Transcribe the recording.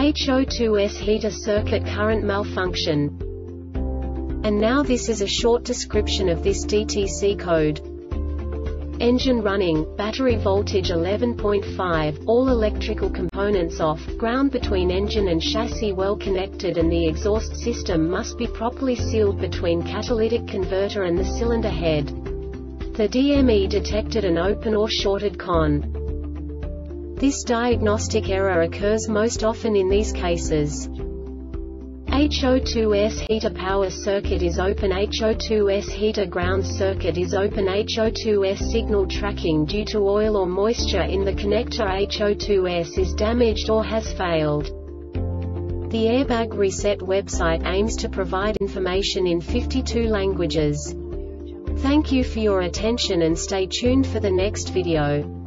HO2S heater circuit current malfunction. And now this is a short description of this DTC code. Engine running, battery voltage 11.5, all electrical components off, ground between engine and chassis well connected, and the exhaust system must be properly sealed between catalytic converter and the cylinder head. The DME detected an open or shorted con. This diagnostic error occurs most often in these cases. HO2S heater power circuit is open, HO2S heater ground circuit is open, HO2S signal tracking due to oil or moisture in the connector HO2S is damaged or has failed. The Airbag Reset website aims to provide information in 52 languages. Thank you for your attention and stay tuned for the next video.